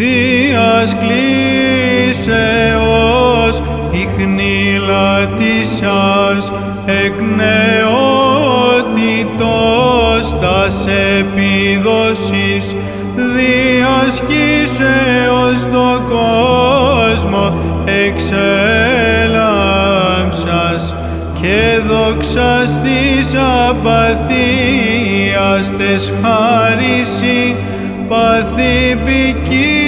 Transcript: Θείας κλίσεως η χνήλα τήσας εκ νεότητος τας επιδόσεις διασκήσεως το κόσμο εξέλαμψας και δόξας της απαθίας τες χάρισι παθή ποικίλης.